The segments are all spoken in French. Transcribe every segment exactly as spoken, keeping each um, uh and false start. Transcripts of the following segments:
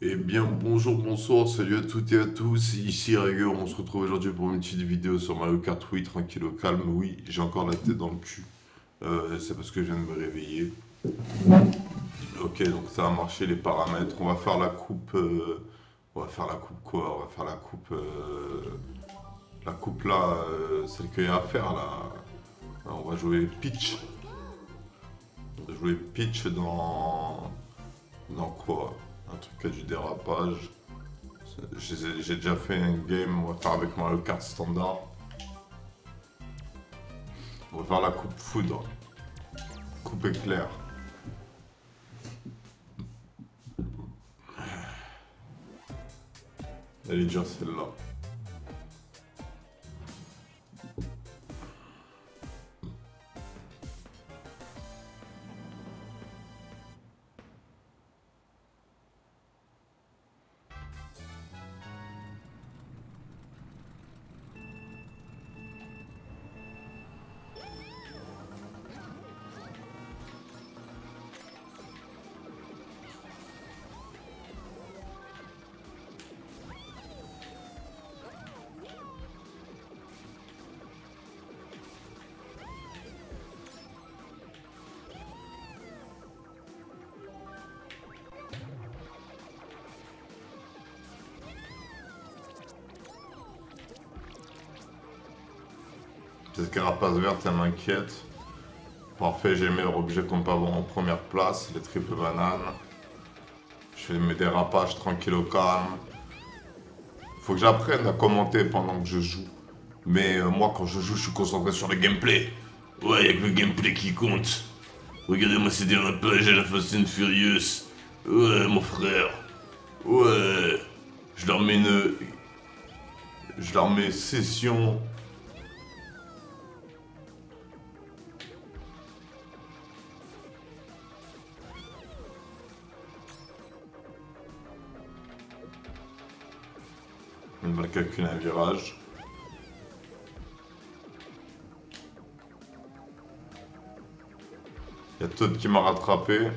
Eh bien, bonjour, bonsoir, salut à toutes et à tous, ici Riger, on se retrouve aujourd'hui pour une petite vidéo sur Mario Kart Wii, tranquille au calme. Oui, j'ai encore la tête dans le cul, euh, c'est parce que je viens de me réveiller. Ok, donc ça a marché les paramètres, on va faire la coupe, euh, on va faire la coupe quoi, on va faire la coupe, euh, la coupe là, euh, celle qu'il y a à faire là. Alors, on va jouer Peach, on va jouer Peach dans, dans quoi? Un truc à du dérapage. J'ai déjà fait un game, on va faire avec Mario Kart standard. On va faire la coupe foudre. Coupe éclair. Elle est dure celle-là. Cette carapace verte, elle m'inquiète. Parfait, j'ai les meilleurs objets qu'on peut avoir en première place, les triples bananes. Je fais mes dérapages tranquille au calme. Faut que j'apprenne à commenter pendant que je joue. Mais euh, moi, quand je joue, je suis concentré sur le gameplay. Ouais, y'a que le gameplay qui compte. Regardez-moi ces dérapages à la Fast and Furious. Ouais, mon frère. Ouais. Je leur mets une... Je leur mets session... On va calculer un virage. Il y a Todd qui m'a rattrapé.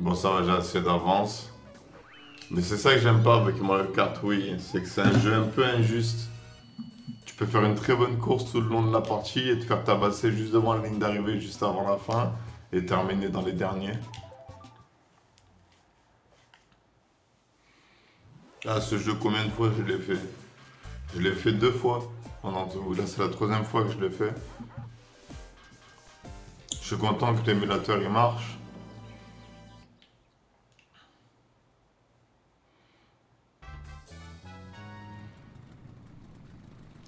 Bon, ça va, j'ai assez d'avance. Mais c'est ça que j'aime pas avec Mario Kart Wii, c'est que c'est un jeu un peu injuste. Tu peux faire une très bonne course tout le long de la partie et te faire tabasser juste devant la ligne d'arrivée, juste avant la fin, et terminer dans les derniers. Ah, ce jeu, combien de fois je l'ai fait? Je l'ai fait deux fois. Pendant tout. Là, c'est la troisième fois que je l'ai fait. Je suis content que l'émulateur il marche.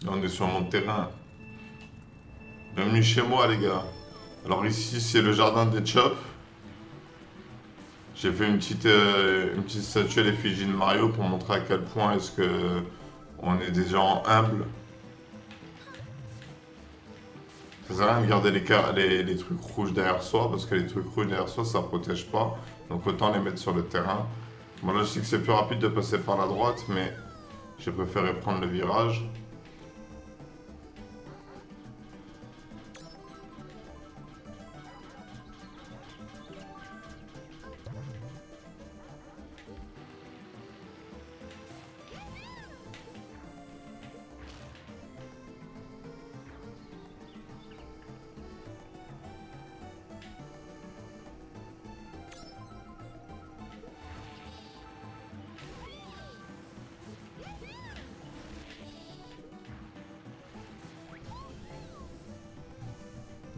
On est sur mon terrain. Bienvenue chez moi les gars. Alors ici c'est le jardin des Chops. J'ai fait une petite, euh, une petite statue à l'effigie de Mario pour montrer à quel point est-ce que on est des gens humbles. Ça sert à rien de garder les, les, les trucs rouges derrière soi parce que les trucs rouges derrière soi ça protège pas. Donc autant les mettre sur le terrain. Bon là je sais que c'est plus rapide de passer par la droite mais j'ai préféré prendre le virage.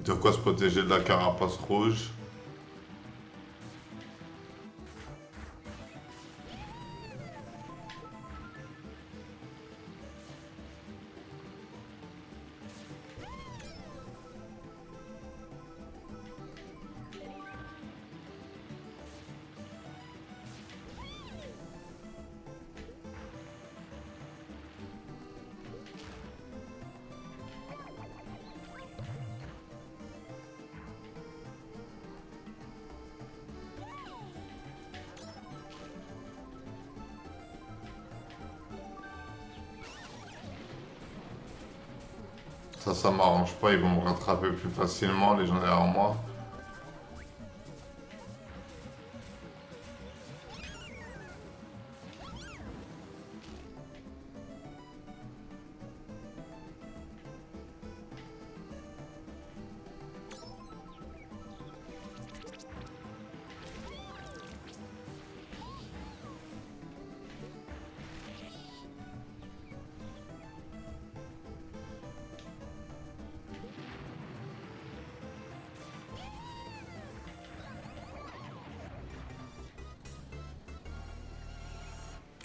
De quoi se protéger de la carapace rouge. Ça, ça m'arrange pas, ils vont me rattraper plus facilement, les gens derrière moi.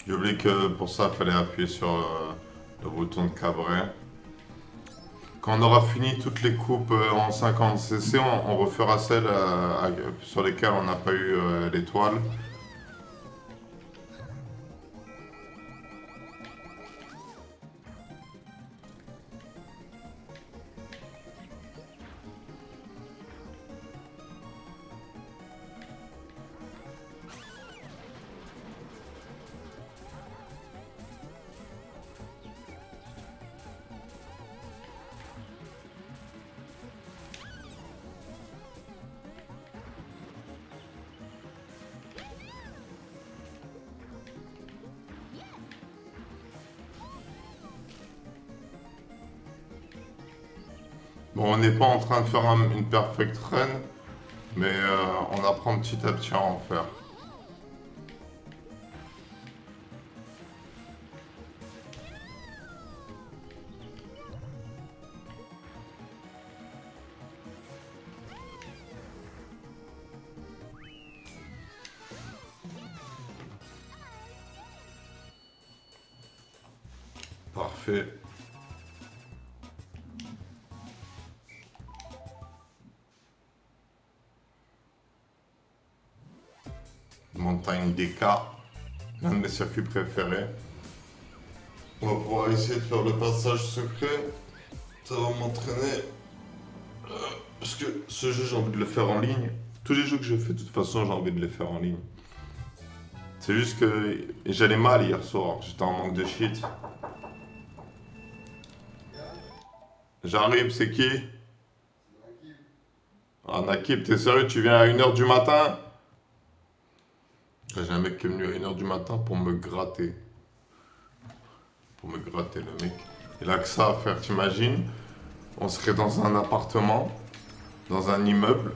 J'ai oublié que pour ça, il fallait appuyer sur euh, le bouton de cabret. Quand on aura fini toutes les coupes euh, en cinquante centimètres, on, on refera celles euh, à, sur lesquelles on n'a pas eu euh, l'étoile. Bon, on n'est pas en train de faire un, une perfect run, mais euh, on apprend petit à petit à en faire. Parfait. Montagne des cas, l'un de mes circuits préférés. On va pouvoir essayer de faire le passage secret. Ça va m'entraîner. Parce que ce jeu, j'ai envie de le faire en ligne. Tous les jeux que je fais, de toute façon, j'ai envie de les faire en ligne. C'est juste que j'allais mal hier soir. J'étais en manque de shit. J'arrive, c'est qui? Ah, Nakib, t'es sérieux? Tu viens à une heure du matin? J'ai un mec qui est venu à une heure du matin pour me gratter. Pour me gratter, le mec. Il a que ça à faire, t'imagines? On serait dans un appartement, dans un immeuble.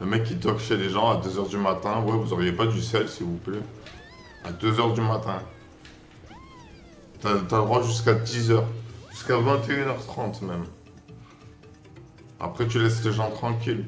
Le mec, il toque chez les gens à deux heures du matin. Ouais, vous auriez pas du sel, s'il vous plaît. À deux heures du matin. T'as le droit jusqu'à dix heures. Jusqu'à vingt et une heures trente même. Après, tu laisses les gens tranquilles.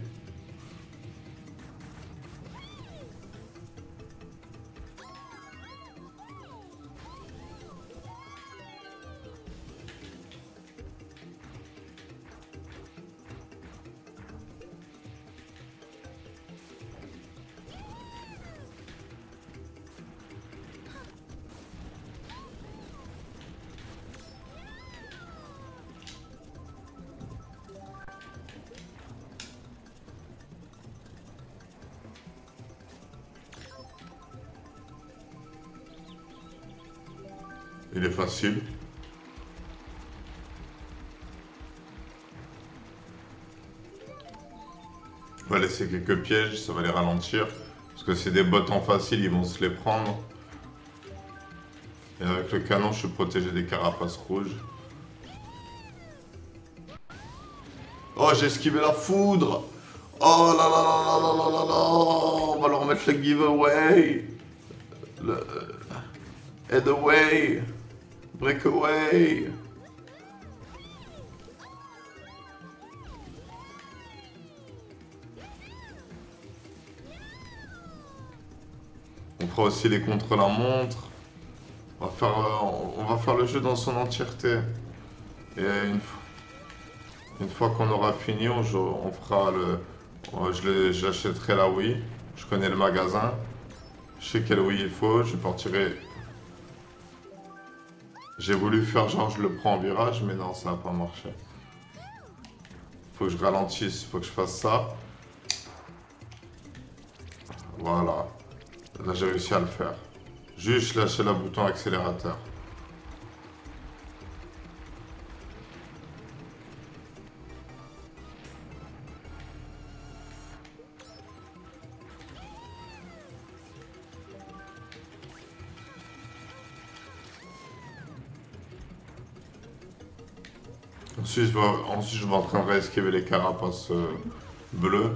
Il est facile. On va laisser quelques pièges, ça va les ralentir. Parce que c'est des bottes en facile, ils vont se les prendre. Et avec le canon, je suis protégé des carapaces rouges. Oh, j'ai esquivé la foudre. Oh là là là là là là là. On va leur mettre le giveaway. Le... Head away. Breakaway. On fera aussi les contre-la-montre. On va faire, on va faire le jeu dans son entièreté. Et une, une fois qu'on aura fini, on, on fera le. J'achèterai la Wii. Je connais le magasin. Je sais quelle Wii il faut. Je partirai. J'ai voulu faire genre je le prends en virage, mais non, ça n'a pas marché. Faut que je ralentisse, faut que je fasse ça. Voilà. Là, j'ai réussi à le faire. Juste lâcher le bouton accélérateur. Ensuite je, dois... Ensuite, je m'entraînerai à esquiver les carapaces euh, bleues.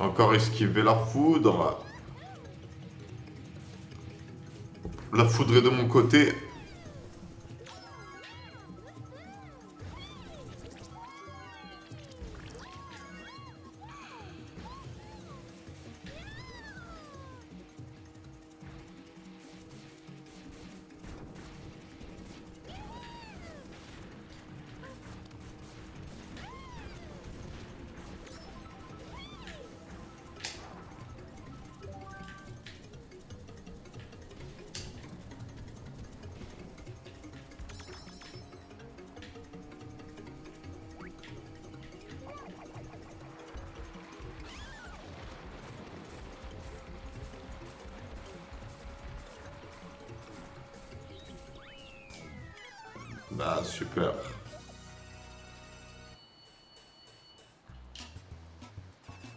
Encore esquiver la foudre. La foudre est de mon côté. Ah, super.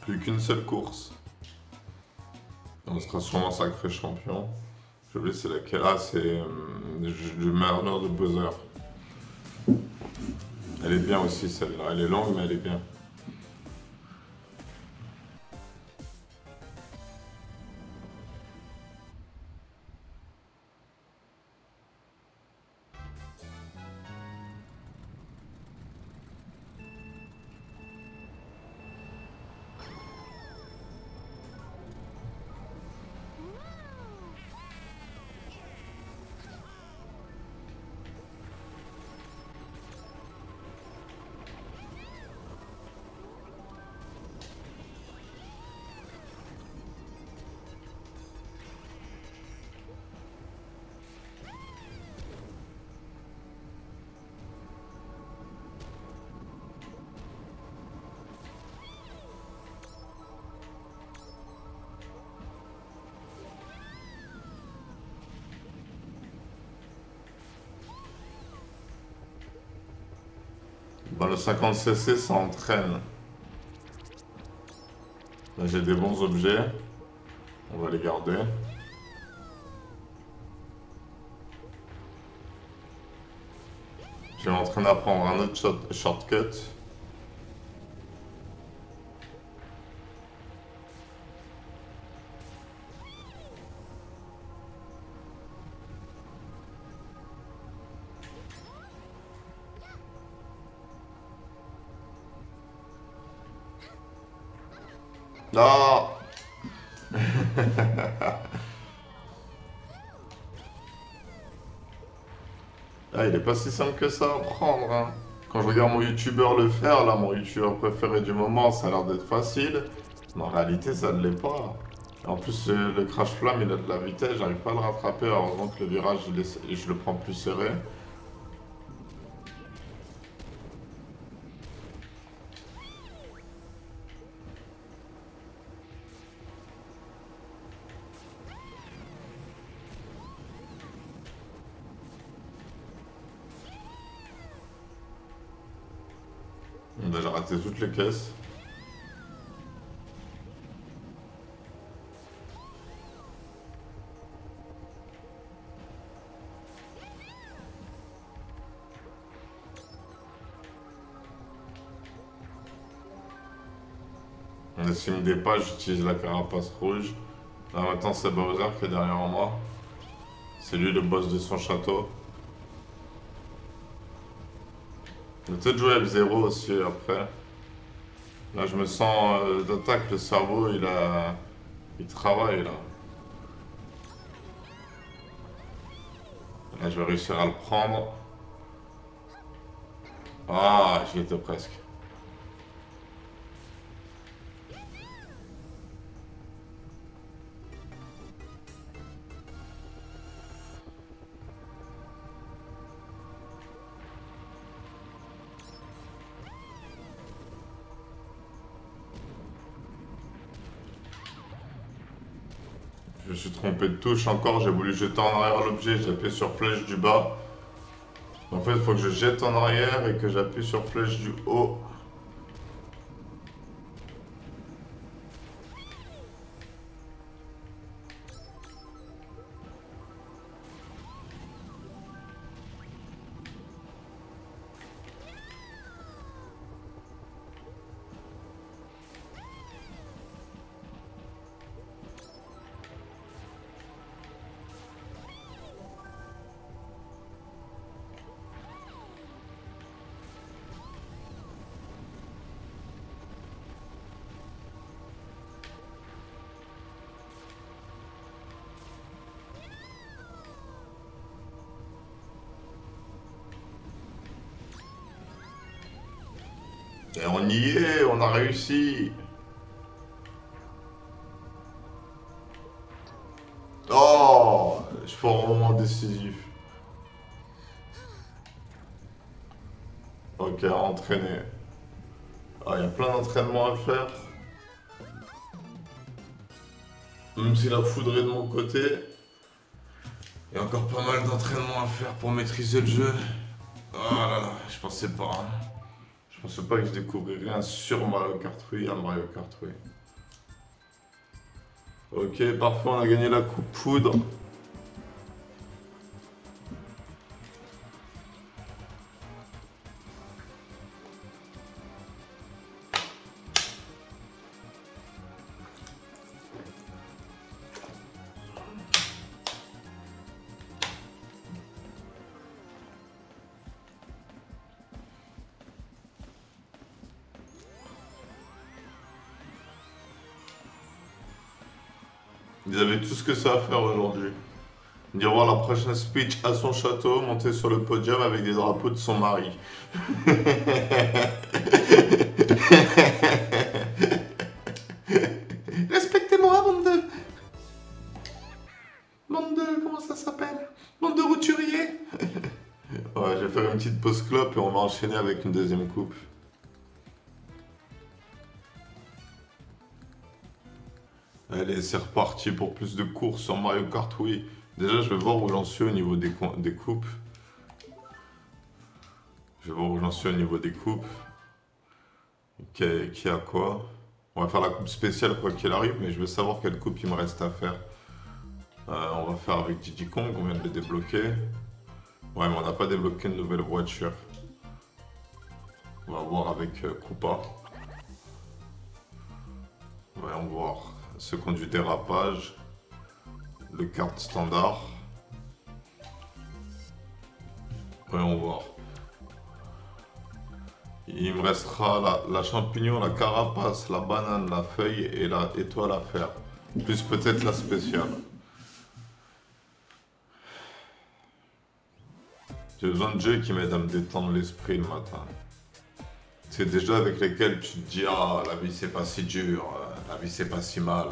Plus qu'une seule course. On sera sûrement sacré champion. Je vais laisser laquelle. Ah, c'est euh, du Marneur de Bowser. Elle est bien aussi celle-là. Elle est longue, mais elle est bien. Dans le cinquante C C, ça entraîne. Là, j'ai des bons objets. On va les garder. Je vais m'entraîner à prendre un autre short shortcut. Non. Ah, il est pas si simple que ça à prendre, hein. Quand je regarde mon youtubeur le faire, là, mon youtubeur préféré du moment, ça a l'air d'être facile. Mais en réalité, ça ne l'est pas. En plus, le crash flamme, il a de la vitesse, j'arrive pas à le rattraper. Heureusement que le virage, je, je le prends plus serré. J'ai raté toutes les caisses. On estime des pas, j'utilise la carapace rouge. Là maintenant c'est Bowser qui est derrière moi. C'est lui le boss de son château. Je vais peut-être jouer F zéro aussi après. Là je me sens euh, d'attaque, le cerveau il a... il travaille là. Là je vais réussir à le prendre. Ah, j'y étais presque. Je suis trompé de touche encore, j'ai voulu jeter en arrière l'objet, j'ai appuyé sur flèche du bas. En fait, il faut que je jette en arrière et que j'appuie sur flèche du haut. Et on y est, on a réussi. Oh, je fais un moment décisif. Ok, entraîner. Ah, il y a plein d'entraînements à faire. Même si la foudre est de mon côté, il y a encore pas mal d'entraînements à faire pour maîtriser le jeu. Oh là là, je pensais pas. Hein. Je pensais pas que je découvrirais un sur Mario Kart Wii, un Mario Kart Wii. Ok, parfois on a gagné la coupe foudre. Ils avaient tout ce que ça à faire aujourd'hui. Dire voir la prochaine speech à son château, monter sur le podium avec des drapeaux de son mari. Respectez-moi, bande de... Bande de... Comment ça s'appelle? Bande de roturiers. Ouais, je vais faire une petite pause clope et on va enchaîner avec une deuxième coupe. Allez, c'est reparti pour plus de courses sur Mario Kart Wii. Déjà, je vais voir où j'en suis au niveau des, des coupes. Je vais voir où j'en suis au niveau des coupes. Qui a, qui a quoi? On va faire la coupe spéciale quoi qu'il arrive, mais je veux savoir quelle coupe il me reste à faire. Euh, on va faire avec Gigi Kong, on vient de le débloquer. Ouais, mais on n'a pas débloqué une nouvelle voiture. On va voir avec euh, Koopa. Voyons voir. Second du dérapage, le kart standard. Voyons voir. Il me restera la, la champignon, la carapace, la banane, la feuille et la étoile à faire. Plus peut-être la spéciale. J'ai besoin de jeux qui m'aident à me détendre l'esprit le matin. C'est des jeux avec lesquels tu te dis « Ah, la vie c'est pas si dur. » La vie c'est pas si mal.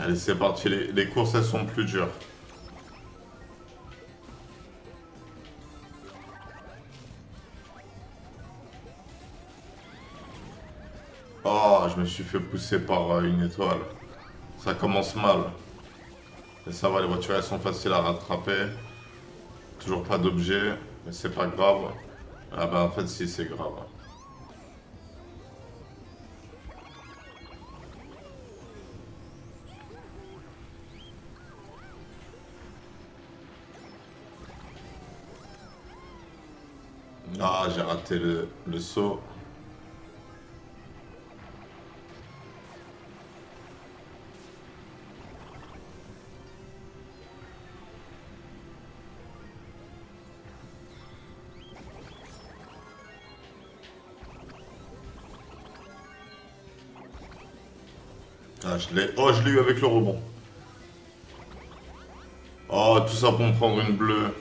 Allez, c'est parti, les, les courses elles sont plus dures. Oh, je me suis fait pousser par une étoile. Ça commence mal. Mais ça va, les voitures elles sont faciles à rattraper. Toujours pas d'objet, mais c'est pas grave. Ah ben en fait si, c'est grave. Ah, j'ai raté le, le saut. Je l'ai... Oh, je l'ai eu avec le rebond. Oh, tout ça pour me prendre une bleue.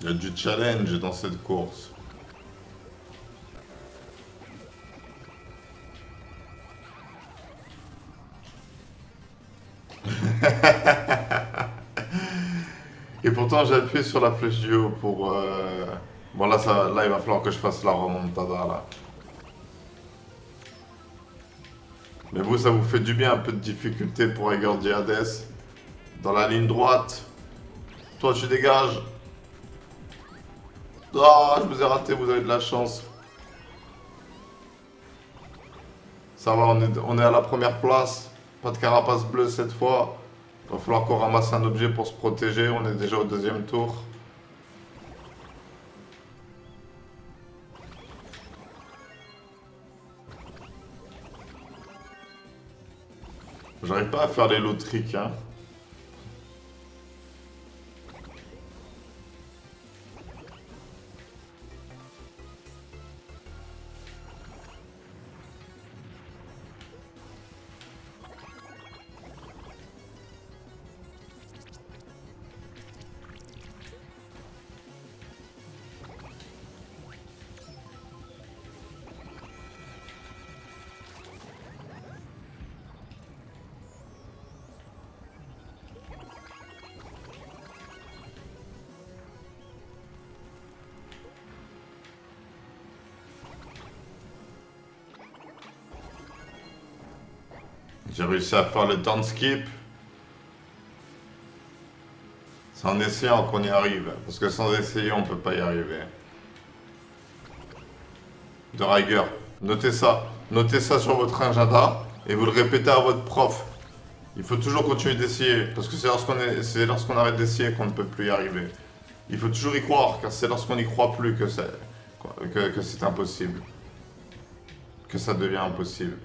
Il y a du challenge dans cette course. Et pourtant, j'ai appuyé sur la flèche du haut pour... Euh... Bon là, ça, là il va falloir que je fasse la remontada là. Mais vous, ça vous fait du bien un peu de difficulté pour Riger D Hades. Dans la ligne droite. Toi tu dégages. Ah, oh, je vous ai raté, vous avez de la chance. Ça va, on est, on est à la première place. Pas de carapace bleue cette fois. Il va falloir qu'on ramasse un objet pour se protéger. On est déjà au deuxième tour. J'arrive pas à faire les low tricks, hein. J'ai réussi à faire le down skip. C'est en essayant qu'on y arrive, parce que sans essayer on peut pas y arriver. De Riger, notez ça, notez ça sur votre agenda et vous le répétez à votre prof. Il faut toujours continuer d'essayer, parce que c'est lorsqu'on est... lorsqu'on arrête d'essayer qu'on ne peut plus y arriver. Il faut toujours y croire, car c'est lorsqu'on n'y croit plus que c'est que, que c'est impossible. Que ça devient impossible.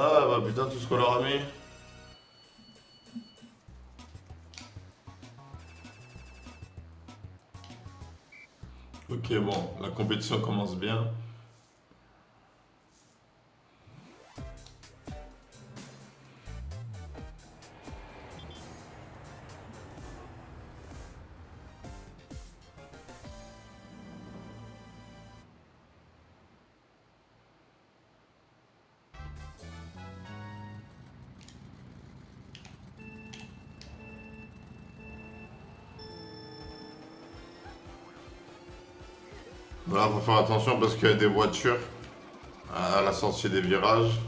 Ah bah putain, tout ce qu'on leur a mis. Ok, bon, la compétition commence bien. Voilà, faut faire attention parce qu'il y a des voitures à la sortie des virages.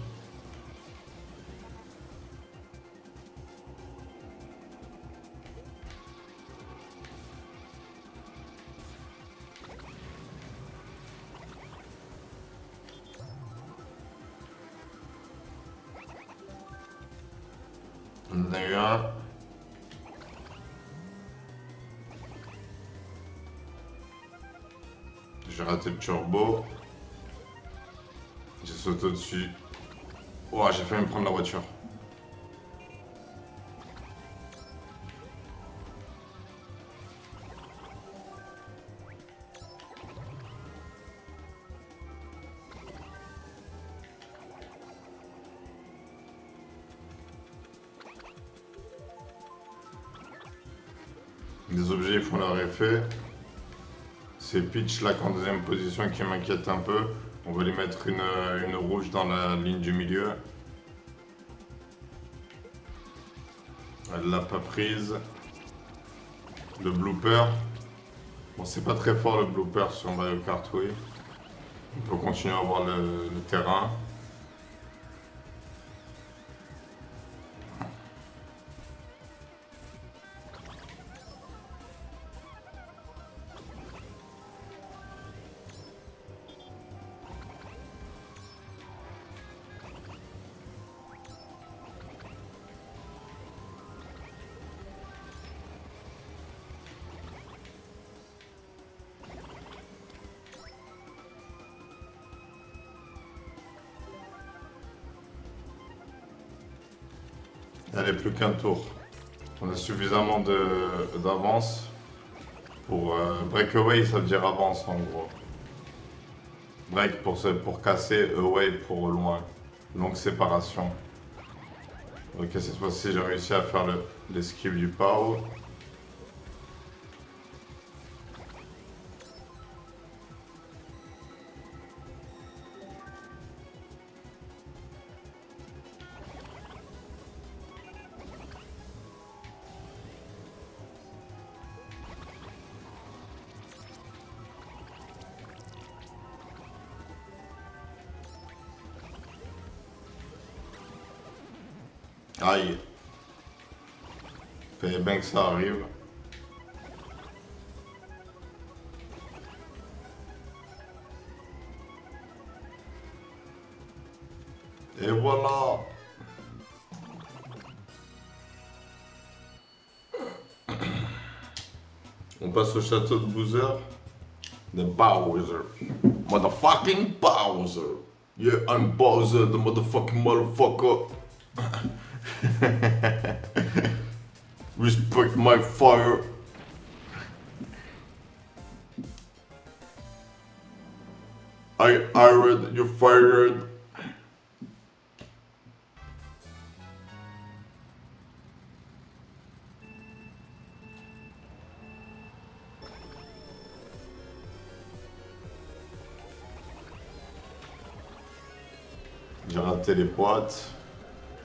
On a eu un. J'ai raté le turbo. J'ai sauté au-dessus. Oh, j'ai failli me prendre la voiture. Les objets ils font leur effet. C'est Peach là en deuxième position qui m'inquiète un peu. On va lui mettre une, une rouge dans la ligne du milieu. Elle l'a pas prise. Le blooper. Bon, c'est pas très fort le blooper sur Mario Kart Wii. On peut continuer à voir le, le terrain. Allez, plus qu'un tour. On a suffisamment d'avance pour euh, breakaway, ça veut dire avance en gros. Break pour, se, pour casser, away pour loin. Longue séparation. Ok, cette fois-ci j'ai réussi à faire l'esquive le, du pao. Aïe. Fais bien que ça arrive. Et voilà. On passe au château de Bowser. De Bowser. Motherfucking Bowser. Yeah, I'm Bowser, the motherfucking motherfucker. Respect my fire. I ironed, you're fired. J'ai raté les boîtes.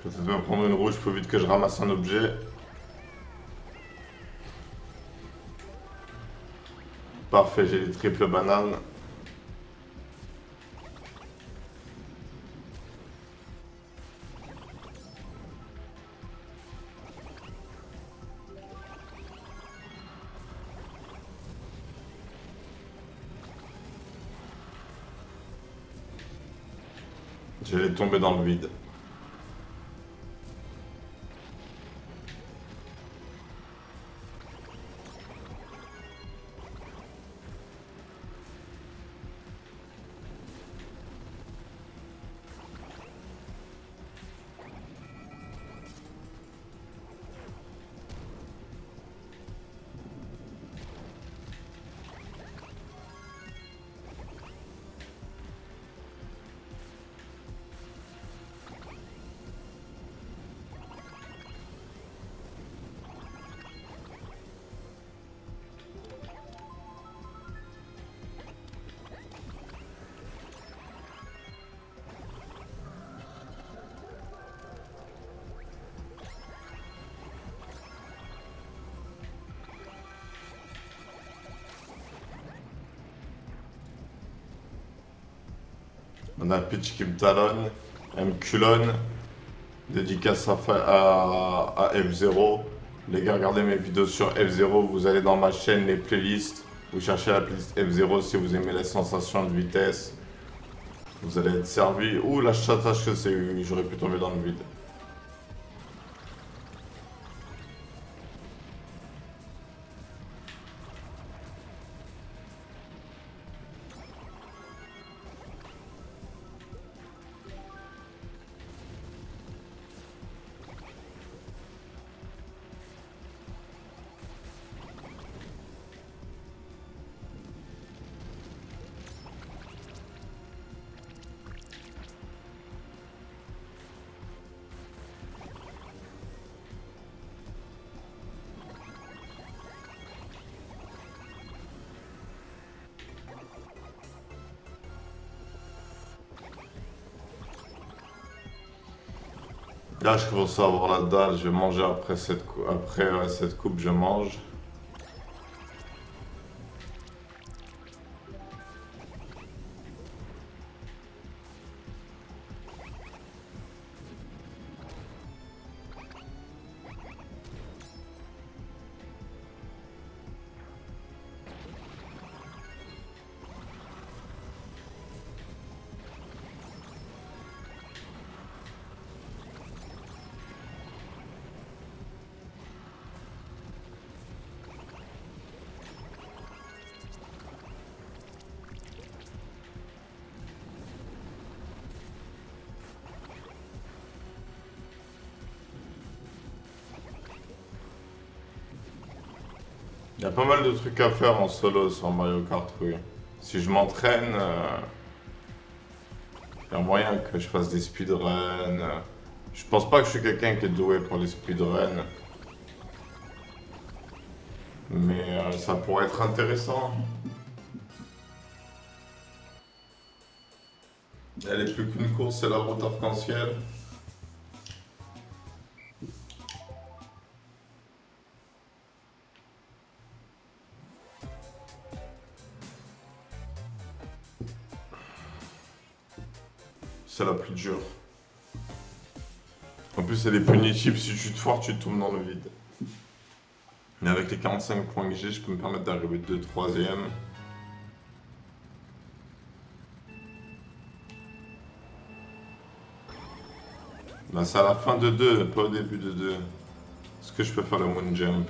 Peut-être me prendre une rouge plus vite que je ramasse un objet. Parfait, j'ai les triples bananes. J'allais tomber dans le vide. On a Peach qui me talonne, elle me culonne, dédicace à, à, à F zéro. Les gars, regardez mes vidéos sur F zéro, vous allez dans ma chaîne, les playlists, vous cherchez la playlist F zéro si vous aimez la sensation de vitesse. Vous allez être servi. Ouh, la chatte H C, j'aurais pu tomber dans le vide. Là, je commence à avoir la dalle, je vais manger après cette, cou après, euh, cette coupe, je mange. Il y a pas mal de trucs à faire en solo sur Mario Kart Wii. Si je m'entraîne, euh, il y a moyen que je fasse des speedruns. Je pense pas que je suis quelqu'un qui est doué pour les speedruns. Mais euh, ça pourrait être intéressant. Elle est plus qu'une course, c'est la route arc-en-ciel. C'est la plus dure. En plus, elle est punitive. Si tu te foires, tu tombes dans le vide. Mais avec les quarante-cinq points que j'ai, je peux me permettre d'arriver deux troisième. Là, c'est à la fin de deux, pas au début de deux. Est-ce que je peux faire le one jump?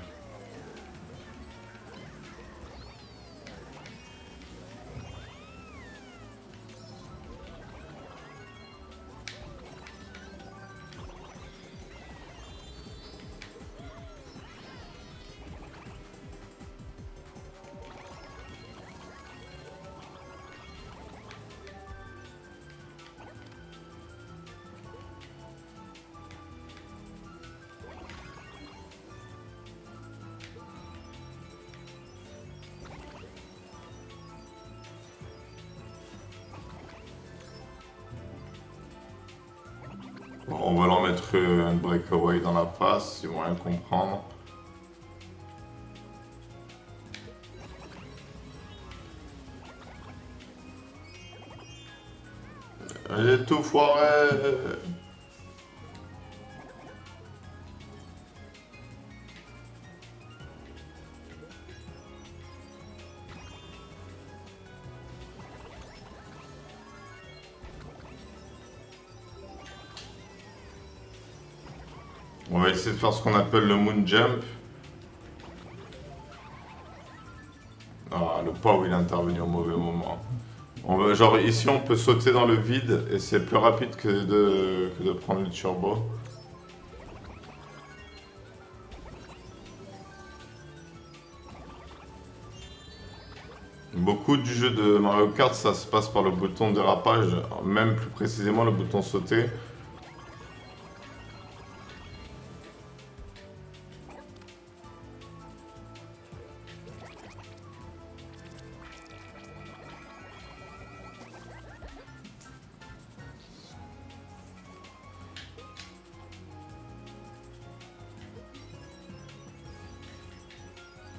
On va leur mettre un breakaway dans la face, ils vont rien comprendre. J'ai tout foiré. On va essayer de faire ce qu'on appelle le moon jump. Ah, le pauvre, il est intervenu au mauvais moment. On veut, genre ici on peut sauter dans le vide et c'est plus rapide que de, que de prendre le turbo. Beaucoup du jeu de Mario Kart, ça se passe par le bouton dérapage, même plus précisément le bouton sauter.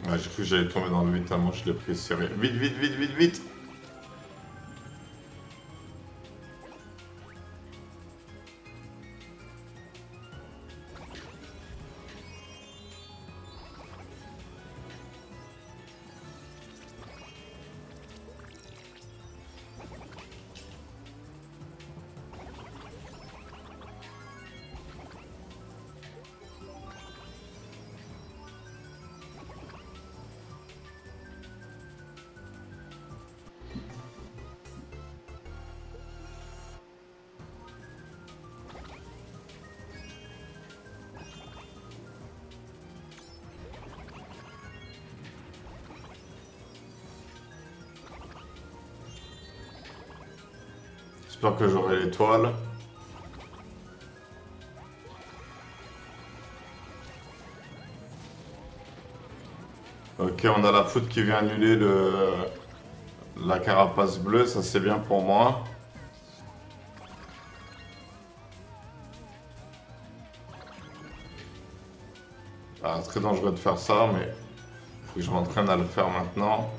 Ah, j'ai cru que j'allais tomber dans le vide, tellement je l'ai pris serré. Vite, vite, vite, vite, vite! J'espère que j'aurai l'étoile. Ok, on a la foudre qui vient annuler le... la carapace bleue, ça c'est bien pour moi. Ah, c'est très dangereux de faire ça, mais il faut que je m'entraîne à le faire maintenant.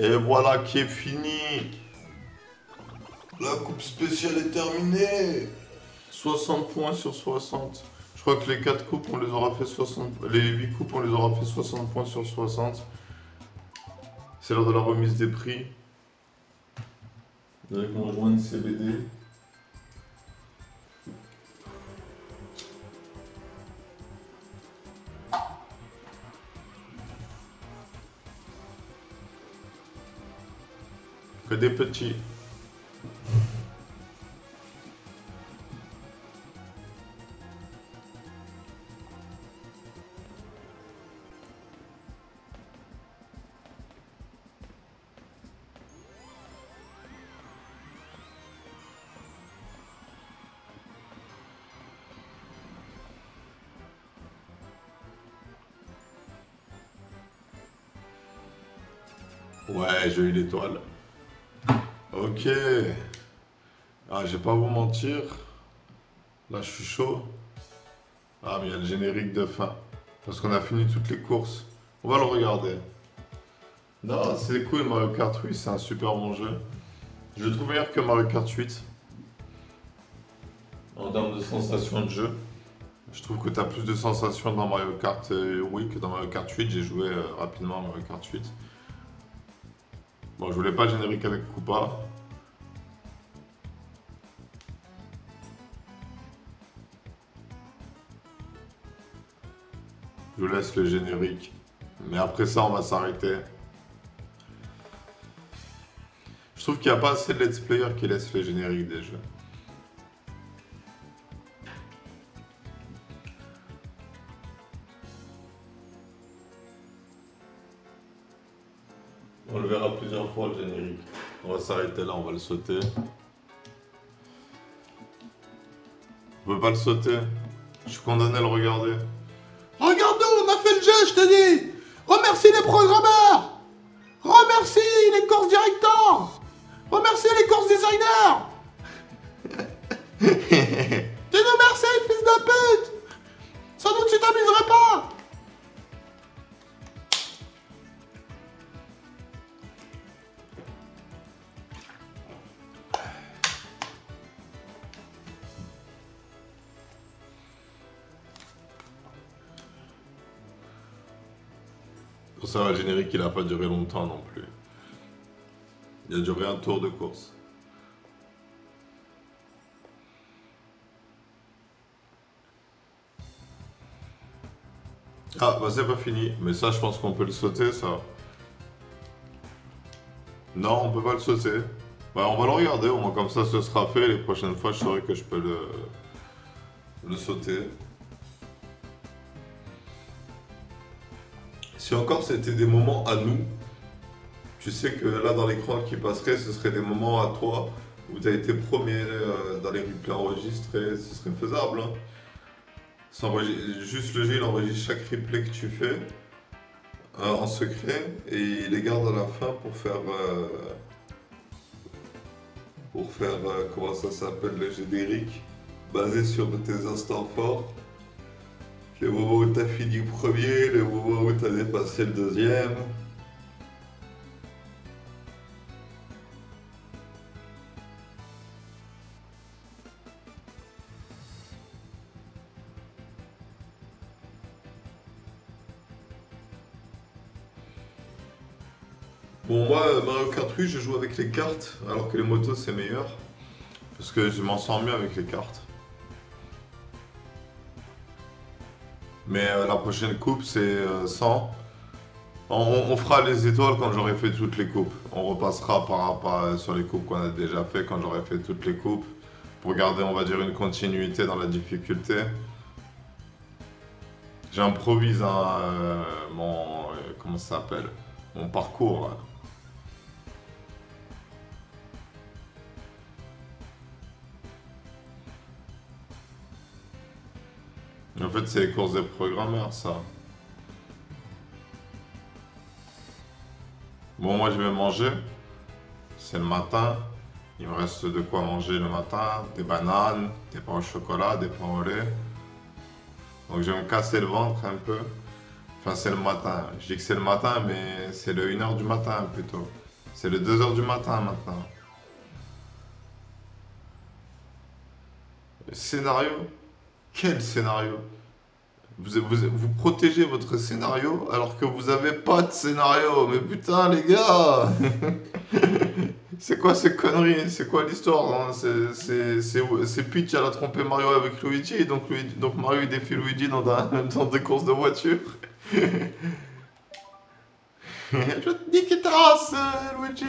Et voilà qui est fini. La coupe spéciale est terminée. soixante points sur soixante. Je crois que les quatre coupes, on les aura fait soixante. Les huit coupes, on les aura fait soixante points sur soixante. C'est l'heure de la remise des prix. Vous allez me rejoindre C B D. Que des petits. Ouais, j'ai eu l'étoile. Ok, ah, je vais pas vous mentir, là je suis chaud. Ah, mais il y a le générique de fin, parce qu'on a fini toutes les courses. On va le regarder. Non, c'est cool Mario Kart huit, c'est un super bon jeu. Je le trouve meilleur que Mario Kart huit. En termes de sensations de jeu, je trouve que tu as plus de sensations dans Mario Kart Wii que dans Mario Kart huit. J'ai joué rapidement à Mario Kart huit. Bon, je voulais pas le générique avec Koopa. Je vous laisse le générique. Mais après ça, on va s'arrêter. Je trouve qu'il n'y a pas assez de let's players qui laissent les génériques des jeux. On le verra plusieurs fois le générique. On va s'arrêter là, on va le sauter. Je peux pas le sauter. Je suis condamné à le regarder. Regarde nous, on a fait le jeu, je te dis. Remercie les programmeurs. Remercie les course directeurs. Remercie les course designers. Dis-nous merci, fils de pute. Sans doute tu t'amuserais pas. Pour ça, le générique, il n'a pas duré longtemps non plus. Il a duré un tour de course. Ah, bah c'est pas fini. Mais ça, je pense qu'on peut le sauter, ça. Non, on peut pas le sauter. Bah, on va le regarder, au moins comme ça, ce sera fait. Les prochaines fois, je saurai que je peux le, le sauter. Si encore c'était des moments à nous, tu sais que là dans l'écran qui passerait, ce serait des moments à toi où tu as été premier dans les replays enregistrés, ce serait faisable. Hein. Juste le jeu, il enregistre chaque replay que tu fais euh, en secret et il les garde à la fin pour faire. Euh, pour faire. Euh, comment ça s'appelle le générique basé sur tes instants forts. Les moments où t'as fini premier, les moments où t'as dépassé le deuxième. Bon, moi, Mario Kart huit, je joue avec les cartes, alors que les motos, c'est meilleur. Parce que je m'en sors mieux avec les cartes. Mais euh, la prochaine coupe, c'est euh, cent. On, on fera les étoiles quand j'aurai fait toutes les coupes. On repassera par, par sur les coupes qu'on a déjà fait quand j'aurai fait toutes les coupes. Pour garder, on va dire, une continuité dans la difficulté. J'improvise hein, euh, mon... Euh, comment ça s'appelle? Mon parcours. Hein. En fait, c'est les courses des programmeurs, ça. Bon, moi, je vais manger. C'est le matin. Il me reste de quoi manger le matin. Des bananes, des pains au chocolat, des pains au lait. Donc, je vais me casser le ventre un peu. Enfin, c'est le matin. Je dis que c'est le matin, mais c'est le une heure du matin, plutôt. C'est le deux heures du matin, maintenant. Le scénario? Quel scénario? vous, vous, vous protégez votre scénario alors que vous avez pas de scénario. Mais putain les gars. C'est quoi ces conneries? C'est quoi l'histoire hein? C'est Peach, elle a trompé Mario avec Luigi. Donc, Luigi, donc Mario il défie Luigi dans, un, dans des courses de voiture. Je te dis qu'il te race, euh, Luigi.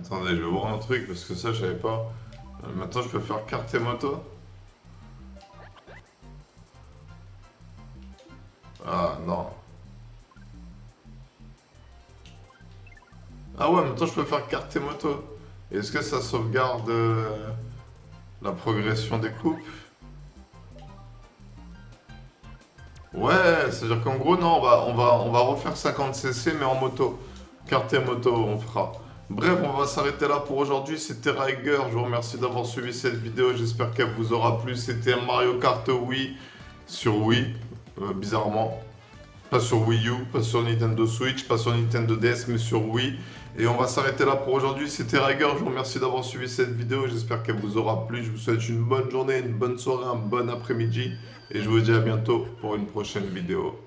Attendez, je vais voir un truc parce que ça, je savais pas. Euh, maintenant, je peux faire carte et moto. Ah non. Ah ouais, maintenant, je peux faire carte et moto. Est-ce que ça sauvegarde euh, la progression des coupes? Ouais, c'est-à-dire qu'en gros, non, on va, on va, on va refaire cinquante C C mais en moto. Carte et moto, on fera. Bref, on va s'arrêter là pour aujourd'hui, c'était Riger, je vous remercie d'avoir suivi cette vidéo, j'espère qu'elle vous aura plu, c'était Mario Kart Wii, sur Wii, euh, bizarrement, pas sur Wii U, pas sur Nintendo Switch, pas sur Nintendo D S, mais sur Wii, et on va s'arrêter là pour aujourd'hui, c'était Riger, je vous remercie d'avoir suivi cette vidéo, j'espère qu'elle vous aura plu, je vous souhaite une bonne journée, une bonne soirée, un bon après-midi, et je vous dis à bientôt pour une prochaine vidéo.